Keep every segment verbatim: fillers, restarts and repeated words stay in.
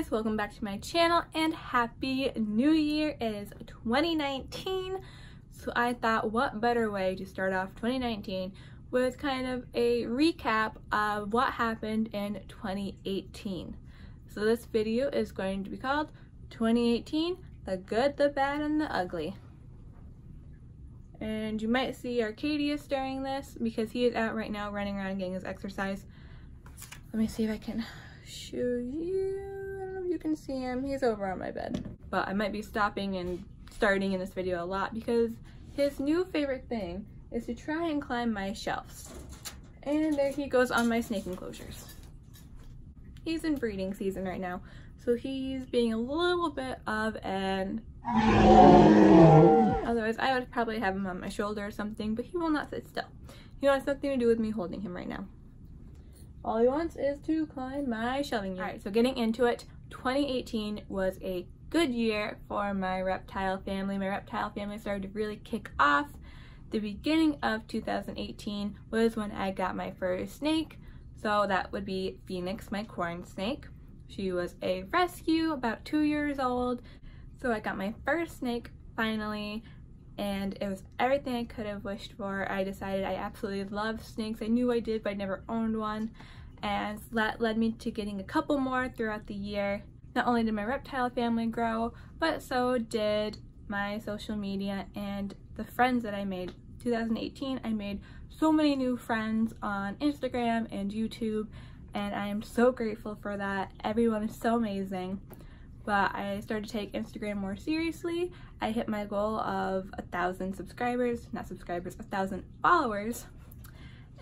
guys, welcome back to my channel and happy new year. It is twenty nineteen, so I thought what better way to start off twenty nineteen with kind of a recap of what happened in twenty eighteen. So this video is going to be called twenty eighteen, the Good, the Bad, and the Ugly. And you might see Arcadius during this because he is out right now running around getting his exercise. Let me see if I can show you. I don't know if you can see him. He's over on my bed. But I might be stopping and starting in this video a lot because his new favorite thing is to try and climb my shelves. And there he goes on my snake enclosures. He's in breeding season right now, so he's being a little bit of an... Otherwise, I would probably have him on my shoulder or something, but he will not sit still. He wants nothing to do with me holding him right now. All he wants is to climb my shelving unit. Alright, so getting into it, twenty eighteen was a good year for my reptile family. My reptile family started to really kick off. The beginning of two thousand eighteen was when I got my first snake. So that would be Phoenix, my corn snake. She was a rescue, about two years old. So I got my first snake finally, and it was everything I could have wished for. I decided I absolutely loved snakes. I knew I did, but I never owned one. And so that led me to getting a couple more throughout the year. Not only did my reptile family grow, but so did my social media and the friends that I made. two thousand eighteen, I made so many new friends on Instagram and YouTube, and I am so grateful for that. Everyone is so amazing. But I started to take Instagram more seriously. I hit my goal of a thousand subscribers, not subscribers, a thousand followers,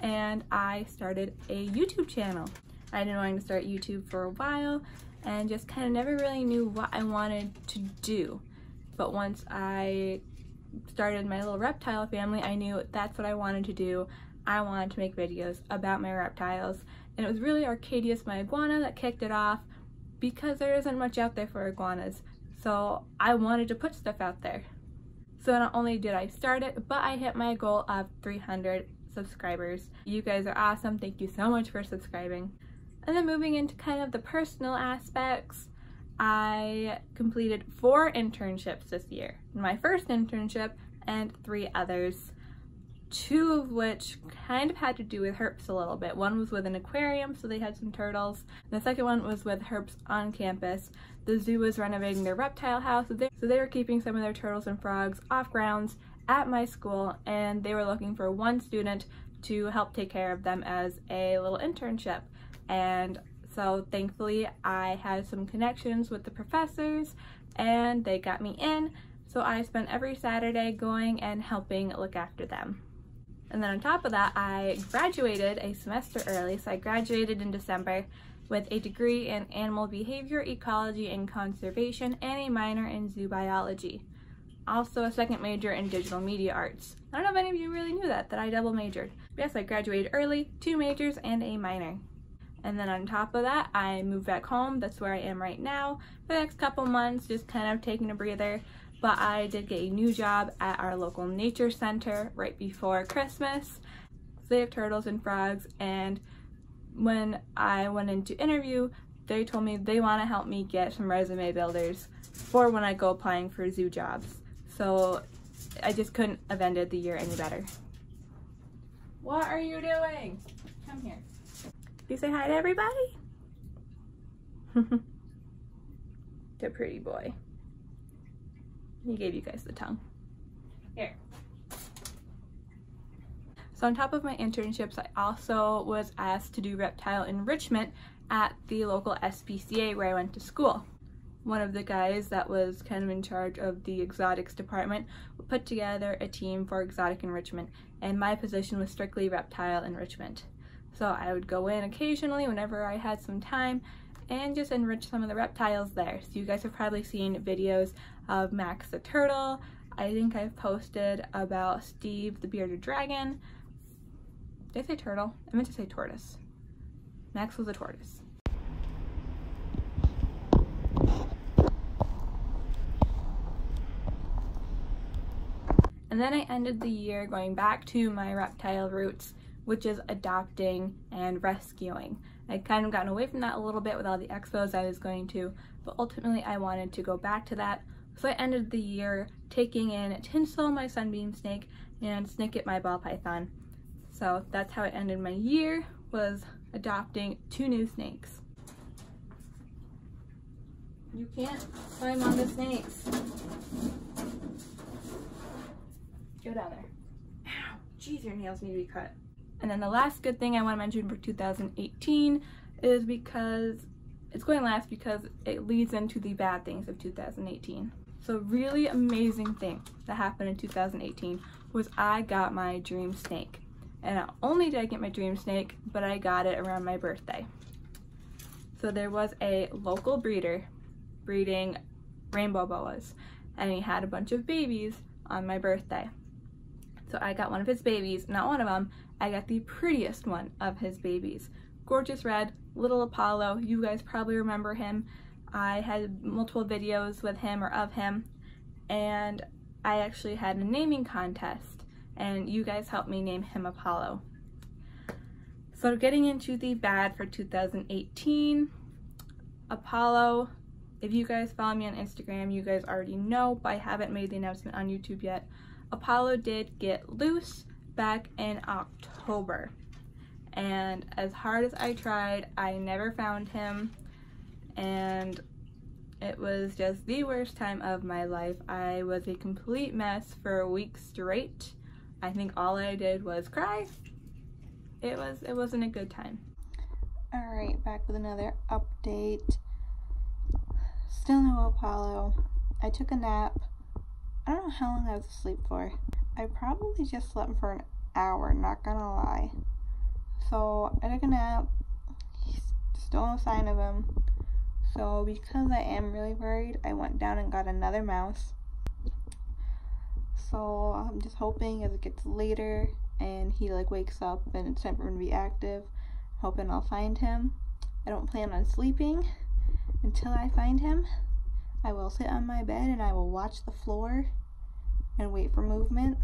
and I started a YouTube channel. I'd been wanting to start YouTube for a while and just kind of never really knew what I wanted to do. But once I started my little reptile family, I knew that's what I wanted to do. I wanted to make videos about my reptiles, and it was really Arcadius, my iguana, that kicked it off, because there isn't much out there for iguanas, so I wanted to put stuff out there. So not only did I start it, but I hit my goal of three hundred subscribers. You guys are awesome, thank you so much for subscribing. And then moving into kind of the personal aspects, I completed four internships this year. My first internship and three others, two of which kind of had to do with herps a little bit. One was with an aquarium, so they had some turtles. The second one was with herps on campus. The zoo was renovating their reptile house, so they, so they were keeping some of their turtles and frogs off grounds at my school, and they were looking for one student to help take care of them as a little internship. And so thankfully I had some connections with the professors, and they got me in, so I spent every Saturday going and helping look after them. And then on top of that, I graduated a semester early, so I graduated in December with a degree in animal behavior, ecology, and conservation, and a minor in zoo biology. Also a second major in digital media arts. I don't know if any of you really knew that, that I double majored. Yes, I graduated early, two majors, and a minor. And then on top of that, I moved back home. That's where I am right now for the next couple months, just kind of taking a breather. But I did get a new job at our local nature center right before Christmas. So they have turtles and frogs, and when I went in to interview, they told me they want to help me get some resume builders for when I go applying for zoo jobs. So I just couldn't have ended the year any better. What are you doing? Come here. Do you say hi to everybody? The pretty boy. He gave you guys the tongue. Here. So on top of my internships, I also was asked to do reptile enrichment at the local S P C A where I went to school. One of the guys that was kind of in charge of the exotics department put together a team for exotic enrichment, and my position was strictly reptile enrichment. So I would go in occasionally whenever I had some time and just enrich some of the reptiles there. So you guys have probably seen videos of Max the turtle. I think I've posted about Steve the bearded dragon. Did I say turtle? I meant to say tortoise. Max was a tortoise. And then I ended the year going back to my reptile roots, which is adopting and rescuing. I'd kind of gotten away from that a little bit with all the expos I was going to, but ultimately I wanted to go back to that. So I ended the year taking in Tinsel, my sunbeam snake, and Snicket, my ball python. So that's how I ended my year, was adopting two new snakes. You can't climb on the snakes. Go down there. Ow, geez, your nails need to be cut. And then the last good thing I want to mention for two thousand eighteen is because it's going last because it leads into the bad things of two thousand eighteen. So really amazing thing that happened in two thousand eighteen was I got my dream snake. And not only did I get my dream snake, but I got it around my birthday. So there was a local breeder breeding rainbow boas, and he had a bunch of babies on my birthday. So I got one of his babies, not one of them, I got the prettiest one of his babies. Gorgeous red, little Apollo, you guys probably remember him. I had multiple videos with him or of him, and I actually had a naming contest, and you guys helped me name him Apollo. So getting into the bad for two thousand eighteen, Apollo, if you guys follow me on Instagram, you guys already know, but I haven't made the announcement on YouTube yet. Apollo did get loose back in October, and as hard as I tried, I never found him, and it was just the worst time of my life. I was a complete mess for a week straight. I think all I did was cry. It was it wasn't a good time. All right, back with another update. Still no Apollo. I took a nap. I don't know how long I was asleep for. I probably just slept for an hour, not gonna lie. So I took a nap, still no sign of him. So because I am really worried, I went down and got another mouse. So I'm just hoping as it gets later and he like wakes up and it's time for him to be active, hoping I'll find him. I don't plan on sleeping until I find him. I will sit on my bed and I will watch the floor and wait for movement.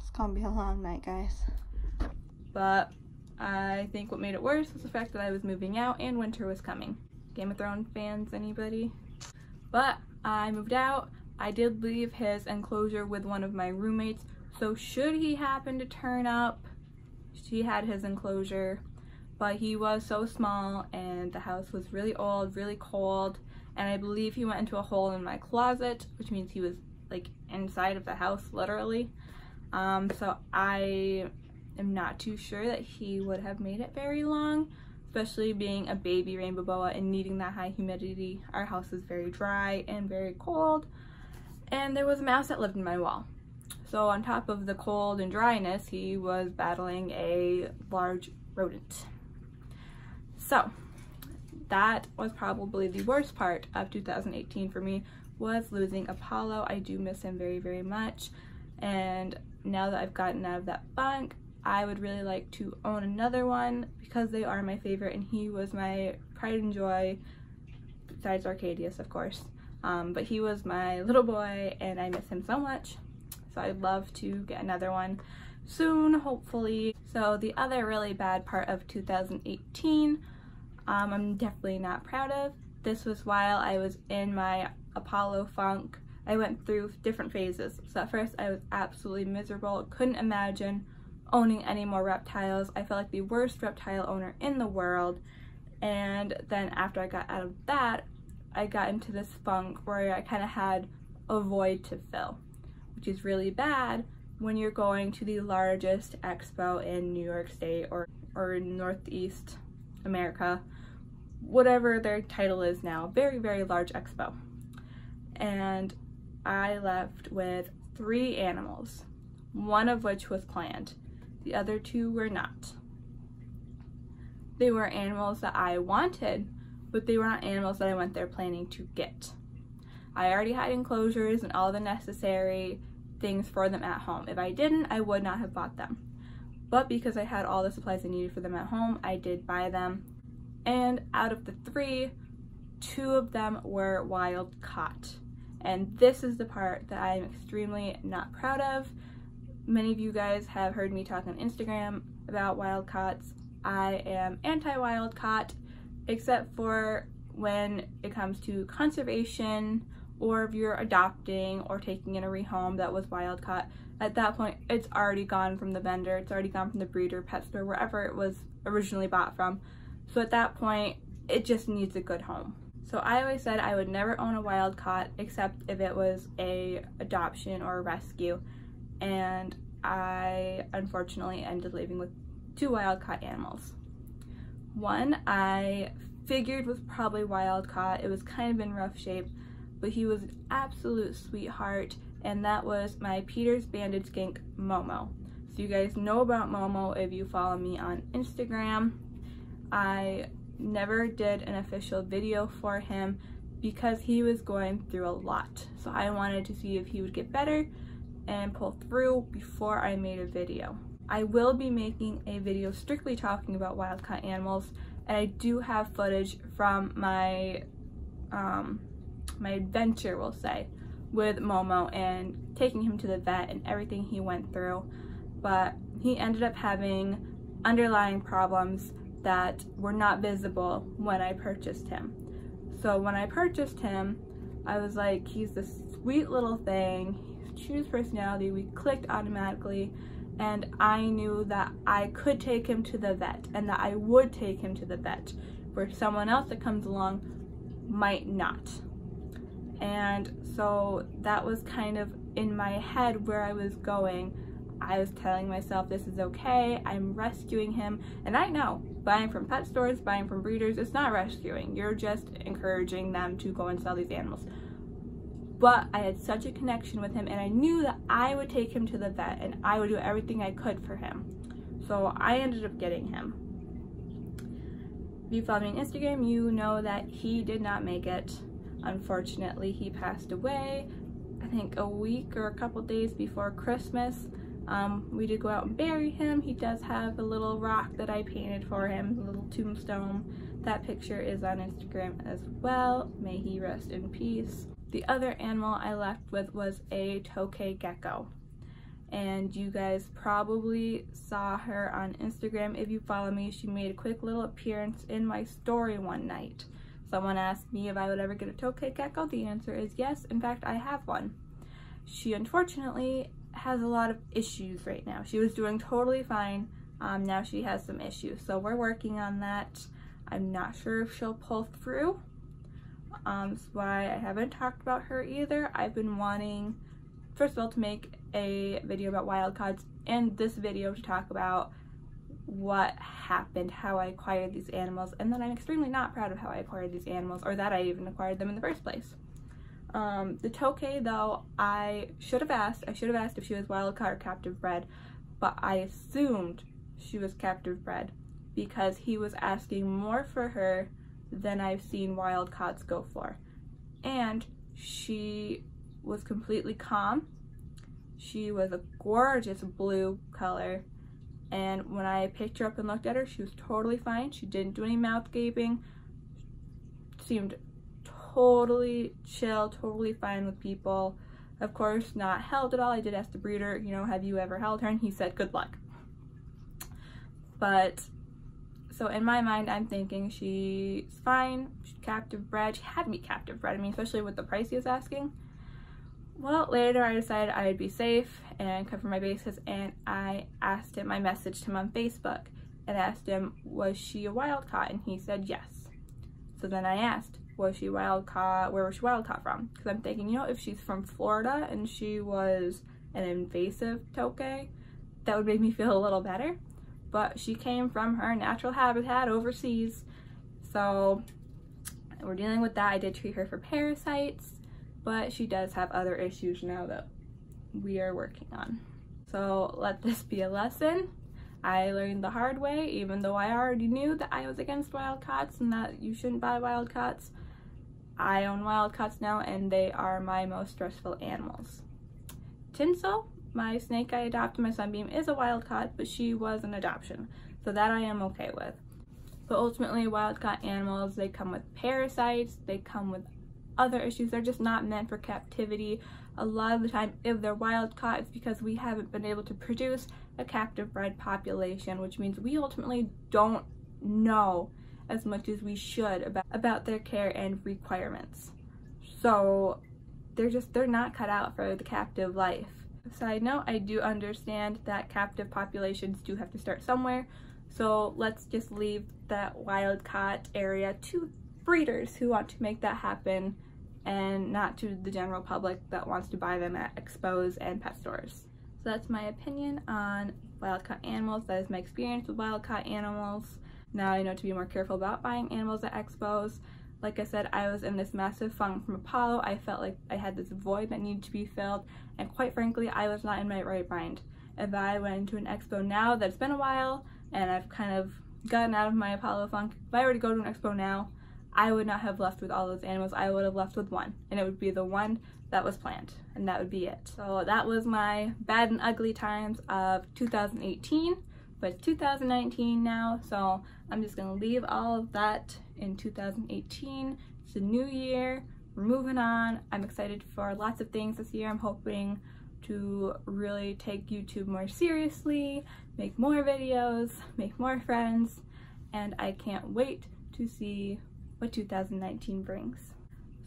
It's gonna be a long night, guys. But I think what made it worse was the fact that I was moving out and winter was coming. Game of Thrones fans, anybody? But I moved out. I did leave his enclosure with one of my roommates, so should he happen to turn up, she had his enclosure. But he was so small and the house was really old, really cold, and I believe he went into a hole in my closet, which means he was like inside of the house literally. Um, so I am not too sure that he would have made it very long, especially being a baby rainbow boa and needing that high humidity. Our house is very dry and very cold. And there was a mouse that lived in my wall. So on top of the cold and dryness, he was battling a large rodent. So that was probably the worst part of two thousand eighteen for me, was losing Apollo. I do miss him very, very much. And now that I've gotten out of that bunk, I would really like to own another one because they are my favorite, and he was my pride and joy, besides Arcadius, of course. Um, but he was my little boy and I miss him so much, so I'd love to get another one soon, hopefully. So the other really bad part of two thousand eighteen, um, I'm definitely not proud of. This was while I was in my Apollo funk. I went through different phases. So at first I was absolutely miserable, couldn't imagine owning any more reptiles. I felt like the worst reptile owner in the world. And then after I got out of that, I got into this funk where I kind of had a void to fill, which is really bad when you're going to the largest expo in New York State or, or in Northeast America, whatever their title is now, very, very large expo. And I left with three animals, one of which was planned. The other two were not. They were animals that I wanted, but they were not animals that I went there planning to get. I already had enclosures and all the necessary things for them at home. If I didn't, I would not have bought them. But because I had all the supplies I needed for them at home, I did buy them. And out of the three, two of them were wild caught. And this is the part that I'm extremely not proud of. Many of you guys have heard me talk on Instagram about wild caughts. I am anti-wildcaught, except for when it comes to conservation, or if you're adopting or taking in a rehome that was wild caught. At that point, it's already gone from the vendor, it's already gone from the breeder, pet store, wherever it was originally bought from. So at that point, it just needs a good home. So I always said I would never own a wild caught except if it was a adoption or a rescue. And I unfortunately ended living with two wild caught animals. One I figured was probably wild caught. It was kind of in rough shape, but he was an absolute sweetheart, and that was my Peter's Banded Skink, Momo. So you guys know about Momo if you follow me on Instagram. I never did an official video for him because he was going through a lot. So I wanted to see if he would get better and pull through before I made a video. I will be making a video strictly talking about wild caught animals, and I do have footage from my um, my adventure, we'll say, with Momo and taking him to the vet and everything he went through. But he ended up having underlying problems that were not visible when I purchased him. So when I purchased him, I was like, he's this sweet little thing, he's huge personality, we clicked automatically, and I knew that I could take him to the vet and that I would take him to the vet, where someone else that comes along might not. And so that was kind of in my head where I was going. I was telling myself, this is okay, I'm rescuing him. And I know, buying from pet stores, buying from breeders, it's not rescuing. You're just encouraging them to go and sell these animals. But I had such a connection with him, and I knew that I would take him to the vet and I would do everything I could for him. So I ended up getting him. If you follow me on Instagram, you know that he did not make it. Unfortunately, he passed away, I think a week or a couple days before Christmas. Um, we did go out and bury him. He does have a little rock that I painted for him, a little tombstone. That picture is on Instagram as well. May he rest in peace. The other animal I left with was a tokay gecko. And you guys probably saw her on Instagram. If you follow me, she made a quick little appearance in my story one night. Someone asked me if I would ever get a tokay gecko. The answer is yes. In fact, I have one. She unfortunately has a lot of issues right now. She was doing totally fine. Um, now she has some issues. So we're working on that. I'm not sure if she'll pull through. Um, that's why I haven't talked about her either. I've been wanting, first of all, to make a video about wild caughts, and this video to talk about what happened, how I acquired these animals, and that I'm extremely not proud of how I acquired these animals, or that I even acquired them in the first place. Um, the tokay, though, I should have asked. I should have asked if she was wild caught or captive bred, but I assumed she was captive bred because he was asking more for her than I've seen wild caughts go for. And she was completely calm. She was a gorgeous blue color. And when I picked her up and looked at her, she was totally fine. She didn't do any mouth gaping. Seemed totally chill, totally fine with people. Of course, not held at all. I did ask the breeder, you know, have you ever held her? And he said, good luck. But, so in my mind, I'm thinking she's fine. She's captive bred. She had me captive bred. I mean, especially with the price he was asking. Well, later I decided I'd be safe and cover my bases, and I asked him, I messaged him on Facebook and asked him, was she a wild caught? And he said yes. So then I asked, was she wild caught, where was she wild caught from? Because I'm thinking, you know, if she's from Florida and she was an invasive tokay, that would make me feel a little better. But she came from her natural habitat overseas. So we're dealing with that. I did treat her for parasites, but she does have other issues now that we are working on. So let this be a lesson. I learned the hard way, even though I already knew that I was against wild caughts and that you shouldn't buy wild caughts. I own wild caughts now, and they are my most stressful animals. Tinsel, my snake I adopted, my sunbeam, is a wild caught, but she was an adoption. So that I am okay with. But ultimately, wild caught animals, they come with parasites, they come with other issues. They're just not meant for captivity. A lot of the time, if they're wild caught, it's because we haven't been able to produce a captive bred population, which means we ultimately don't know as much as we should about, about their care and requirements. So they're just, they're not cut out for the captive life. Side note, I do understand that captive populations do have to start somewhere. So let's just leave that wild caught area to breeders who want to make that happen and not to the general public that wants to buy them at expos and pet stores. So that's my opinion on wild caught animals. That is my experience with wild caught animals. Now I know to be more careful about buying animals at expos. Like I said, I was in this massive funk from Apollo. I felt like I had this void that needed to be filled, and quite frankly, I was not in my right mind. If I went to an expo now that's been a while and I've kind of gotten out of my Apollo funk, if I were to go to an expo now, I would not have left with all those animals. I would have left with one, and it would be the one that was planned, and that would be it. So that was my bad and ugly times of two thousand eighteen, but it's two thousand nineteen now, so I'm just gonna leave all of that in two thousand eighteen. It's a new year, we're moving on. I'm excited for lots of things this year. I'm hoping to really take YouTube more seriously, make more videos, make more friends, and I can't wait to see what two thousand nineteen brings.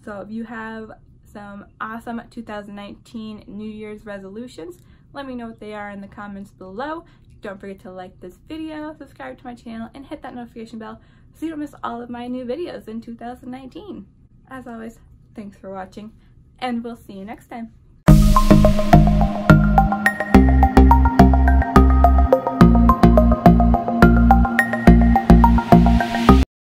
So if you have some awesome two thousand nineteen New Year's resolutions, let me know what they are in the comments below. Don't forget to like this video, subscribe to my channel, and hit that notification bell so you don't miss all of my new videos in two thousand nineteen. As always, thanks for watching, and we'll see you next time.